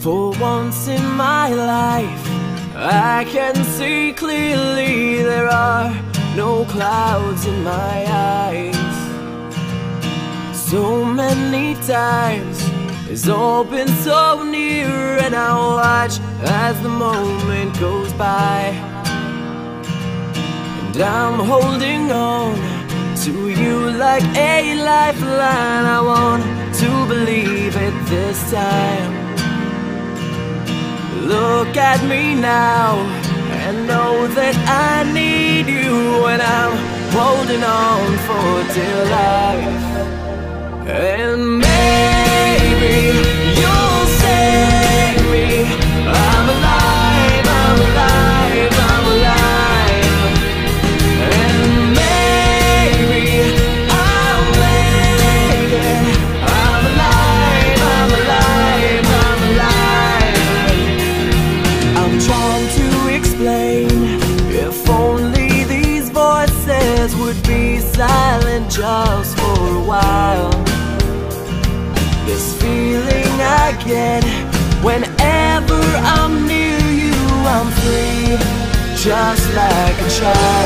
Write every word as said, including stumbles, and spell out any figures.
For once in my life, I can see clearly. There are no clouds in my eyes. So many times it's all been so near, and I watch as the moment goes by. And I'm holding on to you like a lifeline. I want to believe it this time. Look at me now and know that I need you, and I'm holding on for dear life. And maybe you'll save me. I'm alive, I'm alive, I'm alive. And maybe I'm living. I'm alive, I'm alive, I'm alive. I'm trying to explain. If only these voices would be silent just for a while. This feeling I get whenever I'm near you, I'm free, just like a child.